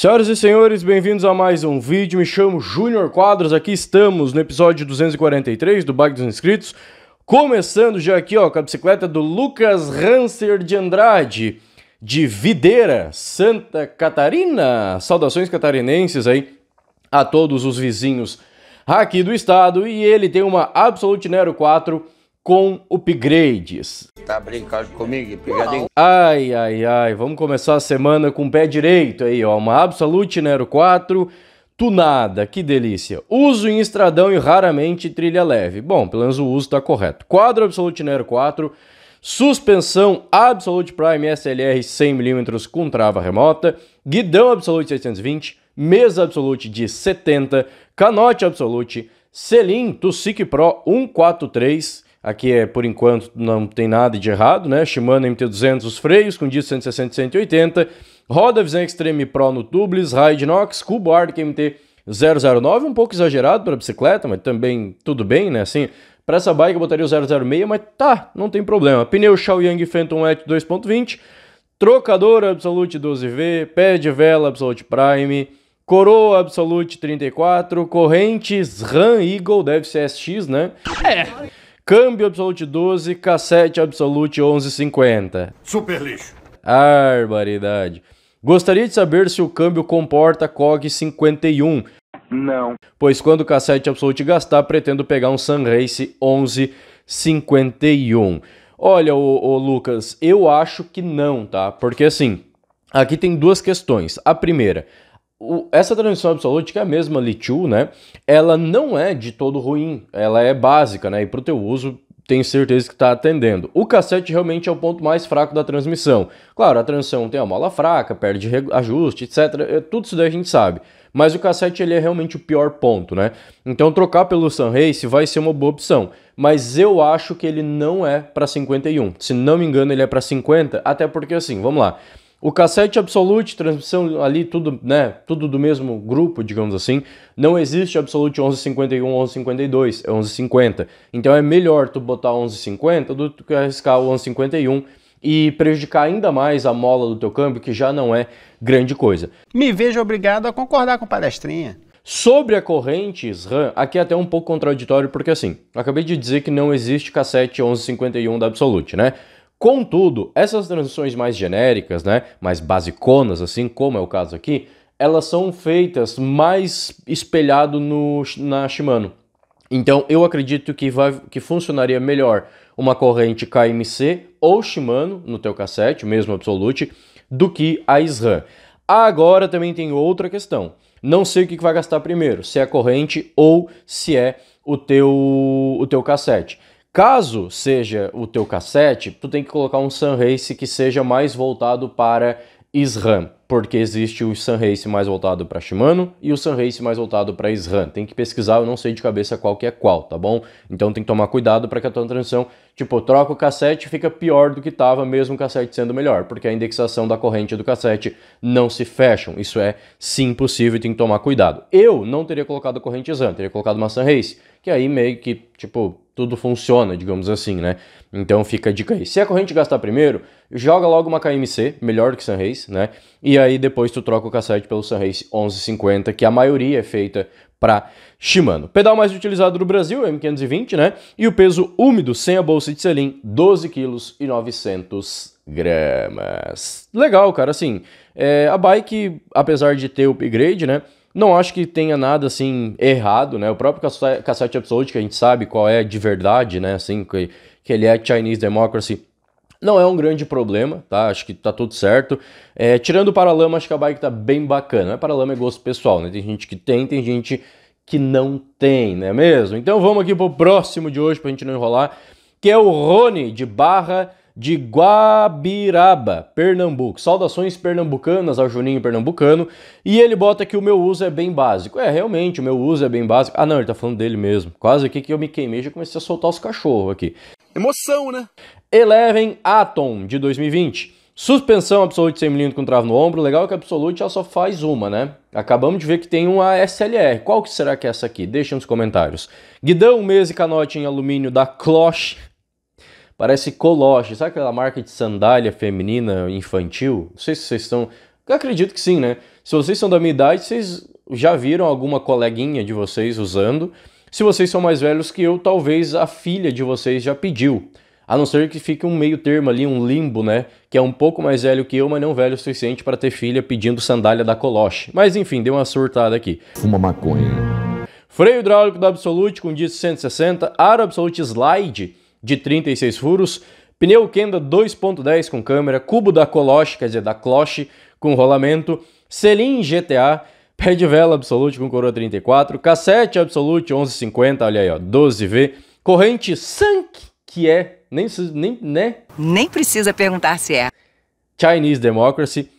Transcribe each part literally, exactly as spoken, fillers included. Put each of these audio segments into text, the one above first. Senhoras e senhores, bem-vindos a mais um vídeo. Me chamo Júnior Quadros, aqui estamos no episódio duzentos e quarenta e três do Bike dos Inscritos, começando já aqui ó, com a bicicleta do Lucas Hanser de Andrade, de Videira, Santa Catarina. Saudações catarinenses aí a todos os vizinhos aqui do estado, e ele tem uma Absolute Nero quatro com upgrades. Tá brincando comigo, pegadinho? Ai, ai, ai, vamos começar a semana com o pé direito aí, ó, uma Absolute Nero quatro tunada, que delícia. Uso em estradão e raramente trilha leve. Bom, pelo menos o uso tá correto. Quadro Absolute Nero quatro, suspensão Absolute Prime S L R cem milímetros com trava remota, guidão Absolute seiscentos e vinte, mesa Absolute de setenta, canote Absolute, selim Tussic Pro cento e quarenta e três, aqui é por enquanto não tem nada de errado, né? Shimano M T duzentos os freios, com disco cento e sessenta e cento e oitenta, roda Visão Extreme Pro no tubeless, Ride Nox, cubo Arc M T zero zero nove, um pouco exagerado para bicicleta, mas também tudo bem, né? Assim, para essa bike eu botaria o zero zero seis, mas tá, não tem problema. Pneu Shaoyang Phantom dois ponto vinte, trocador Absolute doze V, pé de vela Absolute Prime, coroa Absolute trinta e quatro, correntes RAM Eagle, deve ser S X, né? É. Câmbio Absolute doze, cassete Absolute onze cinquenta. Super lixo. Barbaridade. Gostaria de saber se o câmbio comporta C O G cinquenta e um. Não. Pois quando o cassete Absolute gastar, pretendo pegar um Sunrace onze cinquenta e um. Olha, ô, ô Lucas, eu acho que não, tá? Porque assim, aqui tem duas questões. A primeira... O, essa transmissão Absolute, que é a mesma L dois, né, ela não é de todo ruim, ela é básica, né, e para o teu uso tenho certeza que está atendendo. O cassete realmente é o ponto mais fraco da transmissão. Claro, a transmissão tem a mola fraca, perde ajuste, etcétera, é, tudo isso daí a gente sabe, mas o cassete ele é realmente o pior ponto, né, então trocar pelo Sunrace vai ser uma boa opção, mas eu acho que ele não é para cinquenta e um, se não me engano ele é para cinquenta, até porque assim, vamos lá, o cassete Absolute, transmissão ali, tudo, né, tudo do mesmo grupo, digamos assim, não existe Absolute onze cinquenta e um, onze cinquenta e dois, é onze cinquenta. Então é melhor tu botar onze cinquenta do que arriscar o onze cinquenta e um e prejudicar ainda mais a mola do teu câmbio, que já não é grande coisa. Me vejo obrigado a concordar com palestrinha. Sobre a corrente RAM, aqui é até um pouco contraditório, porque assim, eu acabei de dizer que não existe cassete onze cinquenta e um da Absolute, né? Contudo, essas transições mais genéricas, né, mais basiconas, assim como é o caso aqui, elas são feitas mais espelhado no, na Shimano. Então, eu acredito que, vai, que funcionaria melhor uma corrente K M C ou Shimano, no teu cassete, mesmo Absolute, do que a SRAM. Agora também tem outra questão. Não sei o que vai gastar primeiro, se é a corrente ou se é o teu, o teu cassete. Caso seja o teu cassete, tu tem que colocar um Sunrace que seja mais voltado para SRAM, porque existe o Sunrace mais voltado para Shimano e o Sunrace mais voltado para SRAM. Tem que pesquisar, eu não sei de cabeça qual que é qual, tá bom? Então tem que tomar cuidado para que a tua transição, tipo, troca o cassete, fica pior do que tava, mesmo o cassete sendo melhor, porque a indexação da corrente do cassete não se fecham. Isso é sim possível e tem que tomar cuidado. Eu não teria colocado a corrente SRAM, teria colocado uma Sunrace, que aí meio que, tipo... tudo funciona, digamos assim, né? Então fica a dica aí. Se a corrente gastar primeiro, joga logo uma K M C, melhor que Sunrace, né? E aí depois tu troca o cassete pelo Sunrace onze cinquenta, que a maioria é feita para Shimano. Pedal mais utilizado no Brasil, M quinhentos e vinte, né? E o peso úmido, sem a bolsa de selim, doze quilos e novecentos gramas. Legal, cara, assim, é, a bike, apesar de ter upgrade, né? Não acho que tenha nada, assim, errado, né? O próprio cassete Absolute, que a gente sabe qual é de verdade, né? Assim, que, que ele é Chinese Democracy, não é um grande problema, tá? Acho que tá tudo certo. É, tirando o paralama, acho que a bike tá bem bacana. O paralama é gosto pessoal, né? Tem gente que tem, tem gente que não tem, né mesmo? Então vamos aqui pro próximo de hoje, pra gente não enrolar, que é o Rony, de Barra de Guabiraba, Pernambuco. Saudações pernambucanas ao Juninho Pernambucano. E ele bota que o meu uso é bem básico. É, realmente, o meu uso é bem básico. Ah, não, ele tá falando dele mesmo. Quase aqui que eu me queimei, já comecei a soltar os cachorros aqui. Emoção, né? Eleven Atom, de dois mil e vinte. Suspensão Absolute cem milímetros com trava no ombro. Legal que a Absolute ela só faz uma, né? Acabamos de ver que tem uma S L R. Qual que será que é essa aqui? Deixa nos comentários. Guidão, mesa e canote em alumínio da Cloche. Parece Coloche, sabe aquela marca de sandália feminina infantil? Não sei se vocês estão... Eu acredito que sim, né? Se vocês são da minha idade, vocês já viram alguma coleguinha de vocês usando. Se vocês são mais velhos que eu, talvez a filha de vocês já pediu. A não ser que fique um meio termo ali, um limbo, né? Que é um pouco mais velho que eu, mas não velho o suficiente para ter filha pedindo sandália da Cloche. Mas enfim, deu uma surtada aqui. Fuma maconha. Freio hidráulico da Absolute com disco cento e sessenta, aro Absolute Slide de trinta e seis furos, pneu Kenda dois ponto dez com câmera, cubo da Cloche, quer dizer, da Cloche com rolamento, selim G T A, pé de vela Absolute com coroa trinta e quatro, cassete Absolute onze cinquenta, olha aí, ó, doze V, corrente Sank, que é... Nem, nem, né? nem precisa perguntar se é Chinese Democracy,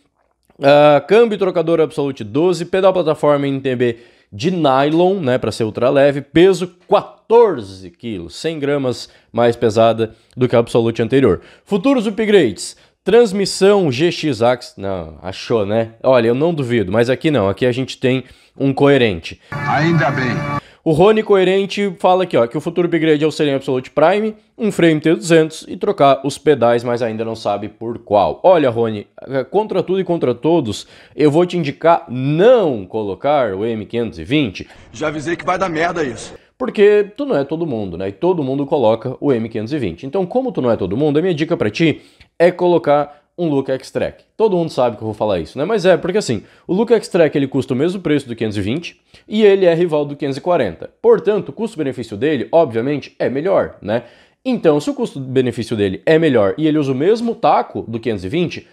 uh, câmbio trocador Absolute doze, pedal plataforma N T B de nylon, né, para ser ultra leve, peso quatorze quilos, cem gramas mais pesada do que a Absolute anterior. Futuros upgrades, transmissão G X Axe, não, achou, né? Olha, eu não duvido, mas aqui não, aqui a gente tem um coerente. Ainda bem. O Rony coerente fala aqui, ó, que o futuro upgrade é o selim Absolute Prime, um freio M T duzentos e trocar os pedais, mas ainda não sabe por qual. Olha, Rony, contra tudo e contra todos, eu vou te indicar não colocar o M quinhentos e vinte. Já avisei que vai dar merda isso. Porque tu não é todo mundo, né? E todo mundo coloca o M quinhentos e vinte. Então, como tu não é todo mundo, a minha dica pra ti é colocar um Look X-Track. Todo mundo sabe que eu vou falar isso, né? Mas é, porque assim, o Look X-Track ele custa o mesmo preço do quinhentos e vinte e ele é rival do quinhentos e quarenta. Portanto, o custo-benefício dele, obviamente, é melhor, né? Então, se o custo-benefício dele é melhor e ele usa o mesmo taco do quinhentos e vinte,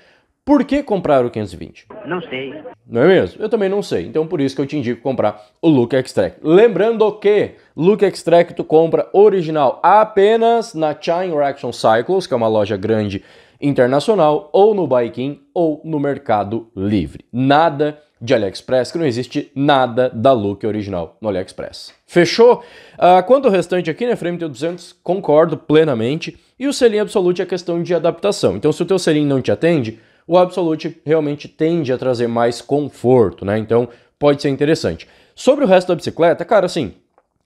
por que comprar o quinhentos e vinte? Não sei. Não é mesmo? Eu também não sei. Então, por isso que eu te indico comprar o Look X-Track. Lembrando que Look X-Track tu compra original apenas na Reaction Cycles, que é uma loja grande internacional, ou no Baikin, ou no Mercado Livre. Nada de AliExpress, que não existe nada da Look original no AliExpress. Fechou? Uh, quanto ao restante aqui, né, frame T duzentos, concordo plenamente. E o selim Absolute é questão de adaptação. Então, se o teu selim não te atende, o Absolute realmente tende a trazer mais conforto, né? Então, pode ser interessante. Sobre o resto da bicicleta, cara, assim,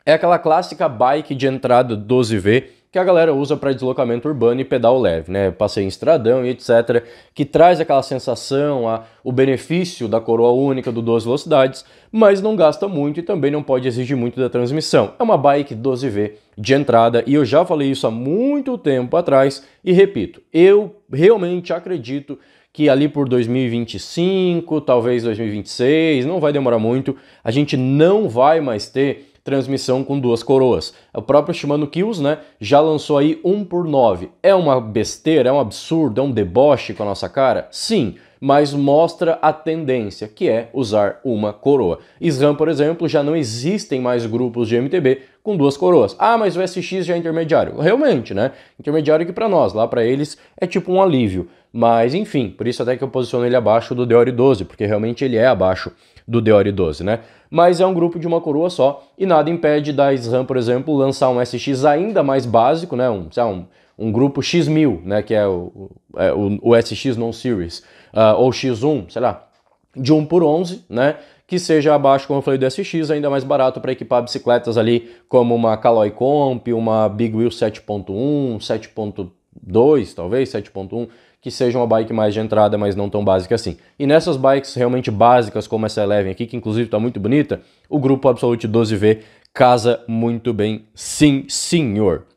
é aquela clássica bike de entrada doze V, que a galera usa para deslocamento urbano e pedal leve, né? Passeio em estradão e etcétera, que traz aquela sensação, a, o benefício da coroa única do doze velocidades, mas não gasta muito e também não pode exigir muito da transmissão. É uma bike doze V de entrada e eu já falei isso há muito tempo atrás e repito, eu realmente acredito que ali por dois mil e vinte e cinco, talvez dois mil e vinte e seis, não vai demorar muito, a gente não vai mais ter transmissão com duas coroas. O próprio Shimano Kills, né, já lançou aí um por nove. É uma besteira, é um absurdo, é um deboche com a nossa cara? Sim, mas mostra a tendência, que é usar uma coroa. SRAM, por exemplo, já não existem mais grupos de M T B com duas coroas. Ah, mas o S X já é intermediário. Realmente, né? Intermediário que para nós, lá para eles, é tipo um alívio. Mas, enfim, por isso até que eu posiciono ele abaixo do Deore doze, porque realmente ele é abaixo do Deore doze, né? Mas é um grupo de uma coroa só, e nada impede da SRAM, por exemplo, lançar um S X ainda mais básico, né? Um, sei lá, um, um grupo X mil, né? Que é o, é o, o S X Non-Series, uh, ou X um, sei lá, de um por onze, né? Que seja abaixo, como eu falei, do S X, ainda mais barato para equipar bicicletas ali, como uma Caloi Comp, uma Big Wheel sete ponto um, sete ponto dois, talvez, sete ponto um, que seja uma bike mais de entrada, mas não tão básica assim. E nessas bikes realmente básicas, como essa Eleven aqui, que inclusive está muito bonita, o grupo Absolute doze V casa muito bem, sim senhor.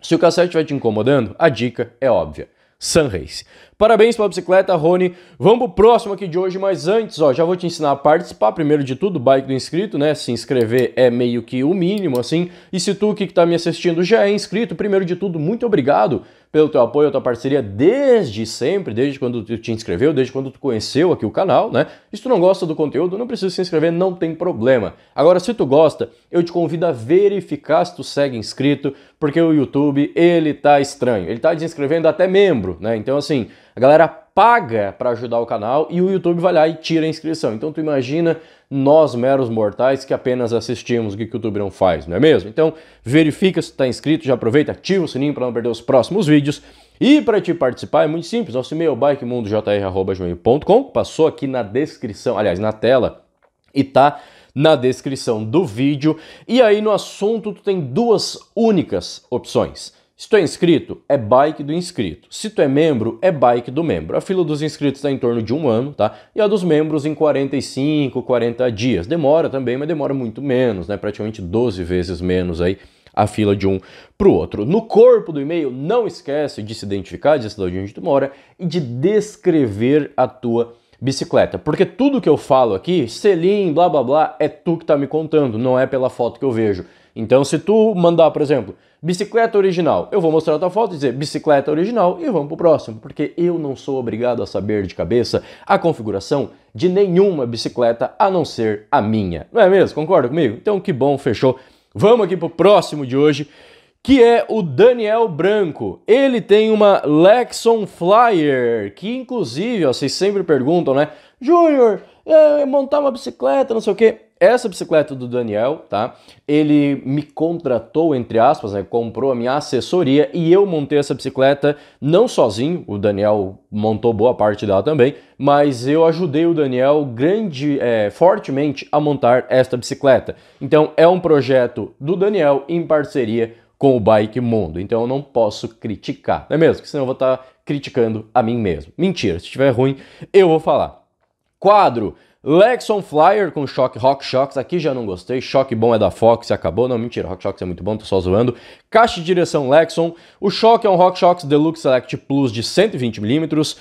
Se o cassete vai te incomodando, a dica é óbvia. Sunrace. Parabéns pela bicicleta, Rony. Vamos pro próximo aqui de hoje, mas antes, ó, já vou te ensinar a participar. Primeiro de tudo, bike do inscrito, né? Se inscrever é meio que o mínimo, assim. E se tu que tá me assistindo já é inscrito, primeiro de tudo, muito obrigado pelo teu apoio, a tua parceria desde sempre, desde quando tu te inscreveu, desde quando tu conheceu aqui o canal, né? E se tu não gosta do conteúdo, não precisa se inscrever, não tem problema. Agora, se tu gosta, eu te convido a verificar se tu segue inscrito, porque o YouTube, ele tá estranho. Ele tá desinscrevendo até membro, né? Então, assim, a galera paga para ajudar o canal e o YouTube vai lá e tira a inscrição. Então tu imagina nós meros mortais que apenas assistimos o que o YouTube não faz, não é mesmo? Então verifica se está inscrito, já aproveita, ativa o sininho para não perder os próximos vídeos. E para te participar é muito simples, nosso e-mail bike mundo j r arroba gmail ponto com, passou aqui na descrição, aliás, na tela e tá na descrição do vídeo. E aí no assunto tu tem duas únicas opções. Se tu é inscrito, é bike do inscrito. Se tu é membro, é bike do membro. A fila dos inscritos está em torno de um ano, tá? E a dos membros em quarenta e cinco, quarenta dias. Demora também, mas demora muito menos, né? Praticamente doze vezes menos aí a fila de um para o outro. No corpo do e-mail, não esquece de se identificar, de cidade onde tu mora e de descrever a tua bicicleta, porque tudo que eu falo aqui, selim, blá blá blá, é tu que tá me contando, não é pela foto que eu vejo. Então se tu mandar, por exemplo, bicicleta original, eu vou mostrar a tua foto e dizer bicicleta original e vamos pro próximo, porque eu não sou obrigado a saber de cabeça a configuração de nenhuma bicicleta a não ser a minha, não é mesmo? Concorda comigo? Então que bom, fechou. Vamos aqui pro próximo de hoje, que é o Daniel Branco. Ele tem uma Lexon Flyer, que inclusive, ó, vocês sempre perguntam, né? Júnior, é, montar uma bicicleta, não sei o quê. Essa bicicleta do Daniel, tá? Ele me contratou, entre aspas, né? Comprou a minha assessoria e eu montei essa bicicleta não sozinho, o Daniel montou boa parte dela também, mas eu ajudei o Daniel grande, é, fortemente a montar esta bicicleta. Então é um projeto do Daniel em parceria com o Bike Mundo, então eu não posso criticar, não é mesmo? Porque senão eu vou estar tá criticando a mim mesmo. Mentira, se estiver ruim, eu vou falar. Quadro, Lexon Flyer com choque RockShox, aqui já não gostei, choque bom é da Fox, acabou, não, mentira, RockShox é muito bom, tô só zoando. Caixa de direção Lexon, o choque é um RockShox Deluxe Select Plus de cento e vinte milímetros, uh,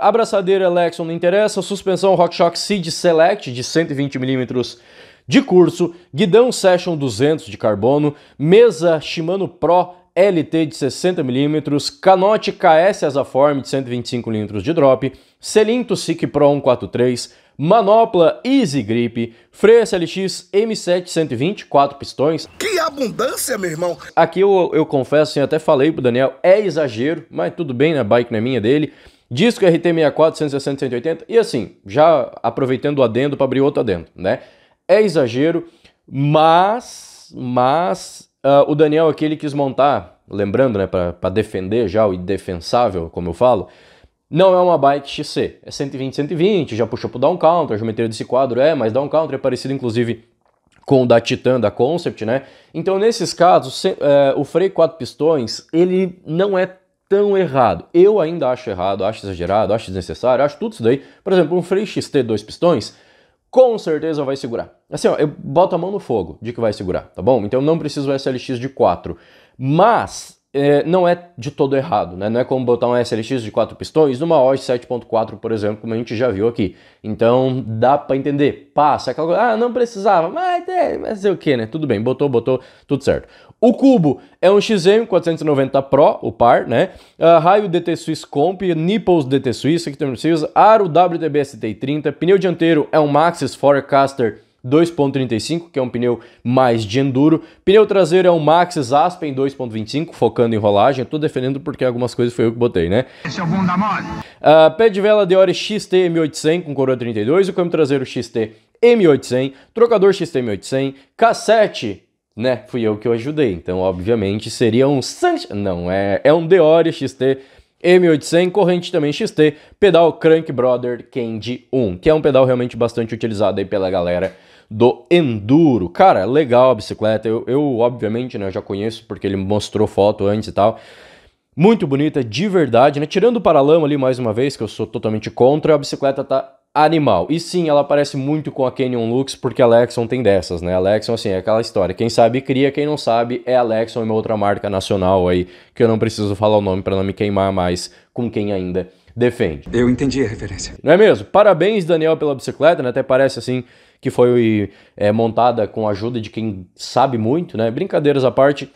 abraçadeira Lexon não interessa, suspensão RockShox S I D Select de cento e vinte milímetros, de curso, guidão Session duzentos de carbono, mesa Shimano Pro L T de sessenta milímetros, canote K S Asaform de cento e vinte e cinco milímetros de drop, selinto S I C Pro cento e quarenta e três, manopla Easy Grip, freio S L X M sete cento e vinte, quatro pistões. Que abundância, meu irmão! Aqui eu, eu confesso, assim, eu até falei pro Daniel, é exagero, mas tudo bem, a bike não é minha, dele. Disco R T sessenta e quatro, cento e sessenta, cento e oitenta e assim, já aproveitando o adendo para abrir outro adendo, né? É exagero, mas, mas uh, o Daniel aqui ele quis montar, lembrando, né, para defender já o indefensável, como eu falo, não é uma bike X C, é cento e vinte, cento e vinte, já puxou pro down counter, a geometria desse quadro é, mas down counter é parecido inclusive com o da Titan, da Concept, né? Então nesses casos, se, uh, o freio quatro pistões, ele não é tão errado. Eu ainda acho errado, acho exagerado, acho desnecessário, acho tudo isso daí. Por exemplo, um freio X T dois pistões, com certeza vai segurar. Assim, ó, eu boto a mão no fogo de que vai segurar, tá bom? Então não preciso do S L X de quatro. Mas é, não é de todo errado, né? Não é como botar um S L X de quatro pistões numa Osh sete ponto quatro, por exemplo, como a gente já viu aqui. Então dá pra entender. Passa aquela coisa, ah, não precisava, mas é, mas é o que, né? Tudo bem, botou, botou, tudo certo. O cubo é um X M quatrocentos e noventa Pro, o par, né? Uh, raio D T Swiss Comp, nipples D T Swiss, aqui também precisa, aro W T B S T trinta, pneu dianteiro é um Maxxis Forecaster dois ponto trinta e cinco, que é um pneu mais de enduro, pneu traseiro é um Maxxis Aspen dois ponto vinte e cinco, focando em rolagem, eu tô defendendo porque algumas coisas foi eu que botei, né? Esse é o bom da moda. Uh, pé de vela Deore X T M oitocentos com coroa trinta e dois, o câmbio traseiro X T M oitocentos, trocador X T M oitocentos, cassete, né? Fui eu que eu ajudei, então obviamente seria um Sank, não, é, é um Deore X T M oitocentos, corrente também X T, pedal Crank Brother Candy um, que é um pedal realmente bastante utilizado aí pela galera do enduro. Cara, legal a bicicleta, eu, eu obviamente, né, já conheço porque ele mostrou foto antes e tal. Muito bonita, de verdade, né? Tirando o paralama ali mais uma vez, que eu sou totalmente contra, a bicicleta tá animal. E sim, ela parece muito com a Canyon Lux, porque a Lexon tem dessas, né? A Lexon, assim, é aquela história. Quem sabe cria, quem não sabe é a Lexon, uma outra marca nacional aí, que eu não preciso falar o nome para não me queimar mais com quem ainda defende. Eu entendi a referência. Não é mesmo? Parabéns, Daniel, pela bicicleta, né? Até parece, assim, que foi é, montada com a ajuda de quem sabe muito, né? Brincadeiras à parte,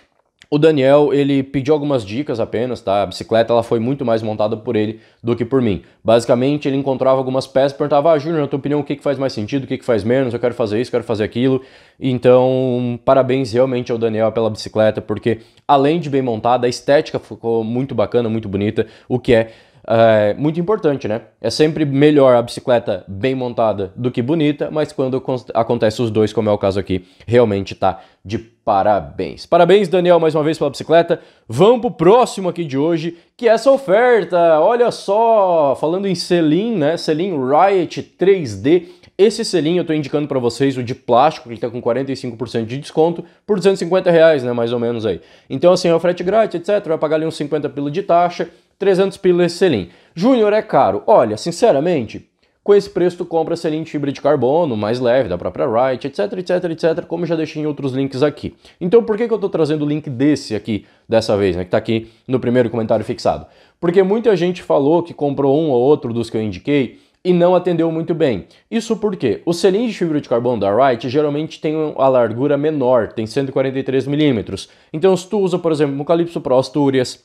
o Daniel, ele pediu algumas dicas apenas, tá? A bicicleta, ela foi muito mais montada por ele do que por mim. Basicamente, ele encontrava algumas peças e perguntava, ah, Júnior, na tua opinião, o que, que faz mais sentido, o que, que faz menos, eu quero fazer isso, eu quero fazer aquilo. Então, parabéns realmente ao Daniel pela bicicleta, porque além de bem montada, a estética ficou muito bacana, muito bonita, o que é, é muito importante, né? É sempre melhor a bicicleta bem montada do que bonita, mas quando acontece os dois, como é o caso aqui, realmente tá de parabéns. Parabéns, Daniel, mais uma vez pela bicicleta. Vamos pro próximo aqui de hoje, que é essa oferta. Olha só, falando em selim, né? Selim Riot três D Esse selinho eu estou indicando para vocês, o de plástico, que está com quarenta e cinco por cento de desconto, por duzentos e cinquenta reais, né, mais ou menos aí. Então assim, é o frete grátis, etcétera, vai pagar ali uns cinquenta pila de taxa, trezentos pila esse selinho. Júnior, é caro? Olha, sinceramente, com esse preço tu compra selinho de fibra de carbono, mais leve, da própria Wright, etc, etc, etcétera, como já deixei em outros links aqui. Então por que que eu estou trazendo o link desse aqui, dessa vez, né, que está aqui no primeiro comentário fixado? Porque muita gente falou que comprou um ou outro dos que eu indiquei, e não atendeu muito bem. Isso porque os selinhos de fibra de carbono da Wright geralmente tem a largura menor, tem cento e quarenta e três milímetros. Então se tu usa, por exemplo, o Calypso Pro Asturias,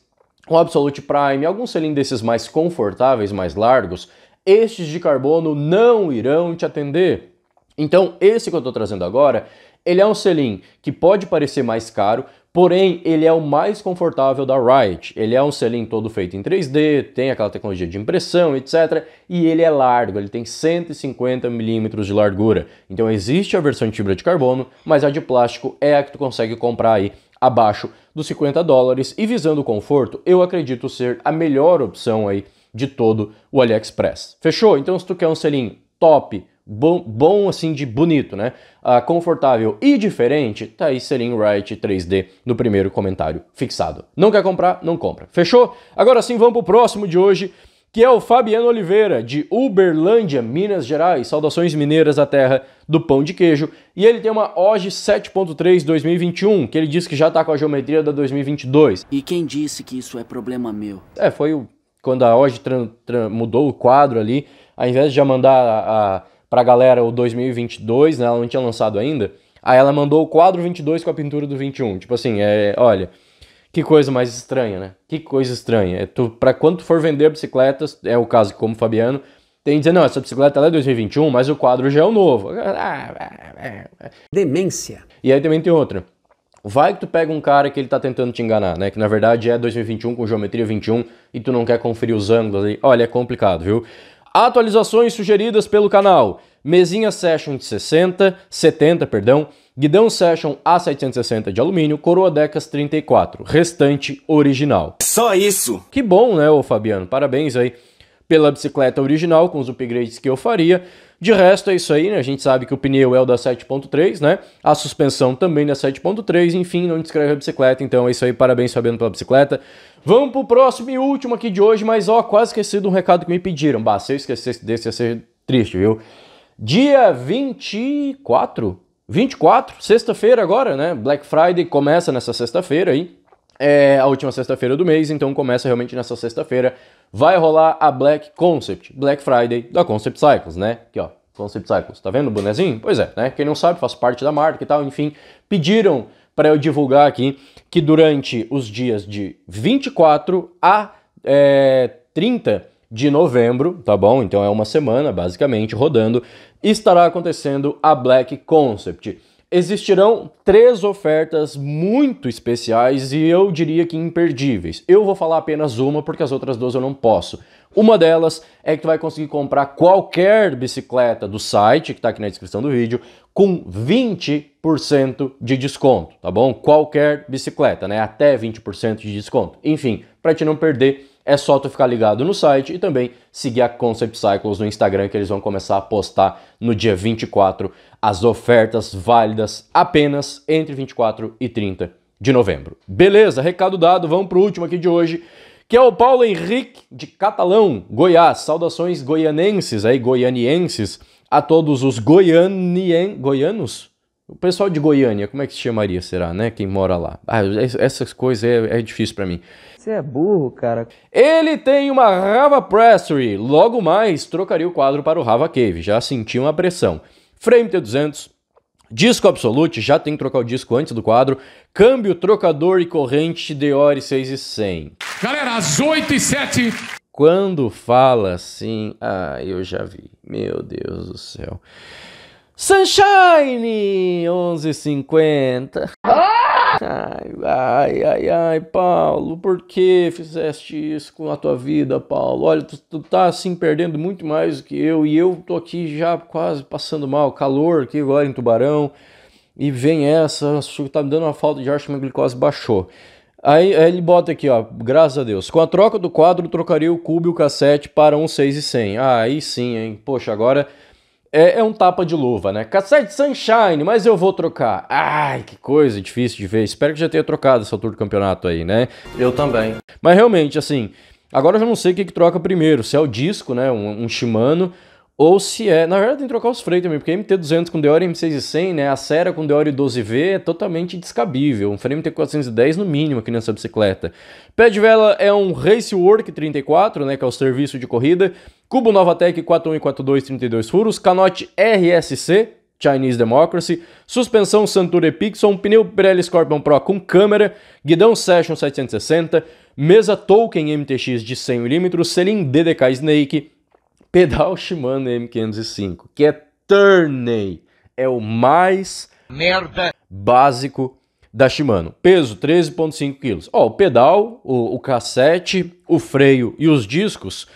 o Absolute Prime, algum selinho desses mais confortáveis, mais largos, estes de carbono não irão te atender. Então esse que eu estou trazendo agora, ele é um selim que pode parecer mais caro, porém ele é o mais confortável da Wright. Ele é um selim todo feito em três D, tem aquela tecnologia de impressão, etcétera. E ele é largo, ele tem cento e cinquenta milímetros de largura. Então existe a versão de fibra de carbono, mas a de plástico é a que tu consegue comprar aí abaixo dos cinquenta dólares. E visando o conforto, eu acredito ser a melhor opção aí de todo o AliExpress. Fechou? Então se tu quer um selim top, Bom, bom assim de bonito, né? Ah, confortável e diferente, tá aí selinho Wright três D no primeiro comentário fixado. Não quer comprar? Não compra. Fechou? Agora sim, vamos pro próximo de hoje, que é o Fabiano Oliveira, de Uberlândia, Minas Gerais. Saudações mineiras à terra do pão de queijo. E ele tem uma O G sete ponto três dois mil e vinte e um, que ele diz que já tá com a geometria da dois mil e vinte e dois. E quem disse que isso é problema meu? É, foi o... quando a O G mudou o quadro ali, ao invés de já mandar a... a... pra galera o dois mil e vinte e dois, né, ela não tinha lançado ainda, aí ela mandou o quadro vinte e dois com a pintura do vinte e um, tipo assim, é, olha, que coisa mais estranha, né, que coisa estranha, é, tu, pra quando tu for vender bicicletas, é o caso como o Fabiano, tem que dizer, não, essa bicicleta ela é dois mil e vinte e um, mas o quadro já é o novo. Demência. E aí também tem outra, vai que tu pega um cara que ele tá tentando te enganar, né, que na verdade é dois mil e vinte e um com geometria vinte e um e tu não quer conferir os ângulos aí, olha, é complicado, viu? Atualizações sugeridas pelo canal, mesinha Session de sessenta, setenta, perdão, guidão Session A setecentos e sessenta de alumínio, coroa Decas trinta e quatro, restante original. Só isso! Que bom, né, ô Fabiano, parabéns aí pela bicicleta original, com os upgrades que eu faria. De resto é isso aí, né, a gente sabe que o pneu é o da sete ponto três, né, a suspensão também da sete ponto três, enfim, não descreve a bicicleta, então é isso aí, parabéns Fabiano pela bicicleta. Vamos pro próximo e último aqui de hoje, mas ó, quase esqueci de um recado que me pediram. Bah, se eu esquecesse desse ia ser triste, viu? Dia vinte e quatro, vinte e quatro, sexta-feira agora, né? Black Friday começa nessa sexta-feira aí, é a última sexta-feira do mês, então começa realmente nessa sexta-feira. Vai rolar a Black Concept, Black Friday da Concept Cycles, né? Aqui ó, Concept Cycles, tá vendo o bonezinho? Pois é, né? Quem não sabe, faz parte da marca e tal, enfim, pediram para eu divulgar aqui que durante os dias de vinte e quatro a trinta de novembro, tá bom? Então é uma semana, basicamente, rodando, estará acontecendo a Black Concept. Existirão três ofertas muito especiais e eu diria que imperdíveis. Eu vou falar apenas uma porque as outras duas eu não posso. Uma delas é que tu vai conseguir comprar qualquer bicicleta do site, que tá aqui na descrição do vídeo, com vinte por cento de desconto, tá bom? Qualquer bicicleta, né? Até vinte por cento de desconto. Enfim, pra te não perder, é só tu ficar ligado no site e também seguir a Concept Cycles no Instagram, que eles vão começar a postar no dia vinte e quatro as ofertas válidas apenas entre vinte e quatro e trinta de novembro. Beleza, recado dado, vamos pro último aqui de hoje, que é o Paulo Henrique de Catalão, Goiás. Saudações goianenses, aí goianienses, a todos os goianien... goianos? O pessoal de Goiânia, como é que se chamaria, será, né? Quem mora lá. Ah, essas coisas é, é difícil pra mim. Você é burro, cara. Ele tem uma Rava Pressery. Logo mais, trocaria o quadro para o Rava Cave. Já senti uma pressão. Frame M T duzentos. Disco Absolute. Já tem que trocar o disco antes do quadro. Câmbio, trocador e corrente Deore seis mil e cem. Galera, às oito e sete. Quando fala assim... Ah, eu já vi. Meu Deus do céu. Sunshine, onze e cinquenta. Ai, ai, ai, ai, Paulo, por que fizeste isso com a tua vida, Paulo? Olha, tu, tu tá assim perdendo muito mais do que eu e eu tô aqui já quase passando mal. Calor aqui agora em Tubarão e vem essa, tá me dando uma falta de ar, minha glicose baixou. Aí, aí ele bota aqui, ó, graças a Deus. Com a troca do quadro, trocaria o cubo e o cassete para um seis mil e cem. Ah, aí sim, hein? Poxa, agora... É, é um tapa de luva, né? Cassete Sunshine, mas eu vou trocar. Ai, que coisa difícil de ver. Espero que já tenha trocado essa altura do campeonato aí, né? Eu também. Mas realmente, assim, agora eu já não sei o que que troca primeiro. Se é o disco, né? Um, um Shimano. Ou se é... Na verdade, tem que trocar os freios também, porque M T duzentos com Deore M seis cem, né? A Sera com Deore doze V é totalmente descabível. Um freio M T quatrocentos e dez no mínimo aqui nessa bicicleta. Pé de vela é um Racework trinta e quatro, né? Que é o serviço de corrida. Cubo Novatec quatro um e quatro dois, trinta e dois furos. Canote R S C, Chinese Democracy. Suspensão Santur Epixon. Pneu Pirelli Scorpion Pro com câmera. Guidão Session setecentos e sessenta. Mesa Tolkien M T X de cem milímetros. Selim D D K Snake. Pedal Shimano M quinhentos e cinco, que é Tourney, é o mais merda básico da Shimano. Peso treze vírgula cinco quilos. Ó, o pedal, o, o cassete, o freio e os discos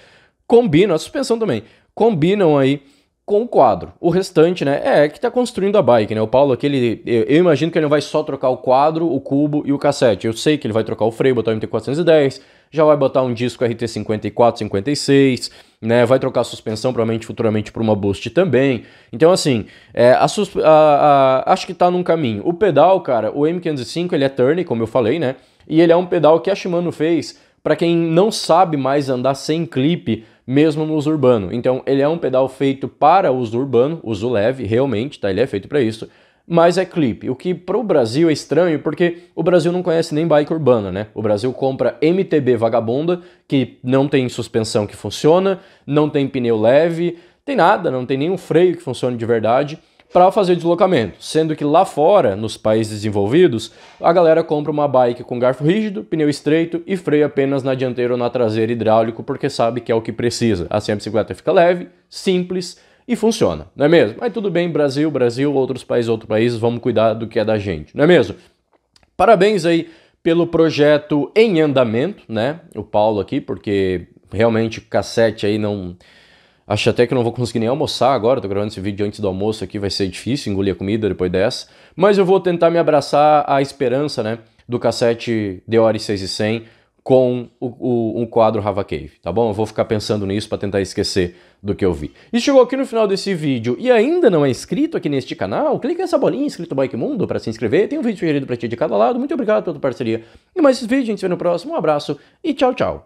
combinam, a suspensão também, combinam aí com o quadro. O restante, né, é que tá construindo a bike, né? O Paulo aqui, ele, eu, eu imagino que ele não vai só trocar o quadro, o cubo e o cassete. Eu sei que ele vai trocar o freio, botar o M T quatrocentos e dez, já vai botar um disco R T cinquenta e quatro, cinquenta e seis, né? Vai trocar a suspensão, provavelmente futuramente para uma Boost também. Então, assim, é, a a, a, acho que tá num caminho. O pedal, cara, o M quinhentos e cinco, ele é Tourney, como eu falei, né? E ele é um pedal que a Shimano fez para quem não sabe mais andar sem clipe, mesmo no uso urbano. Então, ele é um pedal feito para uso urbano, uso leve, realmente, tá? Ele é feito para isso. Mas é clipe, o que para o Brasil é estranho, porque o Brasil não conhece nem bike urbana, né? O Brasil compra M T B vagabunda, que não tem suspensão que funciona, não tem pneu leve, tem nada, não tem nenhum freio que funcione de verdade para fazer deslocamento. Sendo que lá fora, nos países desenvolvidos, a galera compra uma bike com garfo rígido, pneu estreito e freio apenas na dianteira ou na traseira hidráulico, porque sabe que é o que precisa. Assim a bicicleta fica leve, simples, e funciona, não é mesmo? Mas tudo bem, Brasil, Brasil, outros países, outros países, vamos cuidar do que é da gente, não é mesmo? Parabéns aí pelo projeto em andamento, né? O Paulo aqui, porque realmente cassete aí não... Acho até que eu não vou conseguir nem almoçar agora, tô gravando esse vídeo antes do almoço aqui, vai ser difícil engolir a comida depois dessa. Mas eu vou tentar me abraçar à esperança, né, do cassete Deore seis e cem, com o, o, um quadro Rava Cave, tá bom? Eu vou ficar pensando nisso para tentar esquecer do que eu vi. E chegou aqui no final desse vídeo e ainda não é inscrito aqui neste canal, clica nessa bolinha inscrito Bike Mundo para se inscrever, tem um vídeo sugerido para ti de cada lado, muito obrigado pela tua parceria. E mais esse vídeo, a gente se vê no próximo, um abraço e tchau, tchau!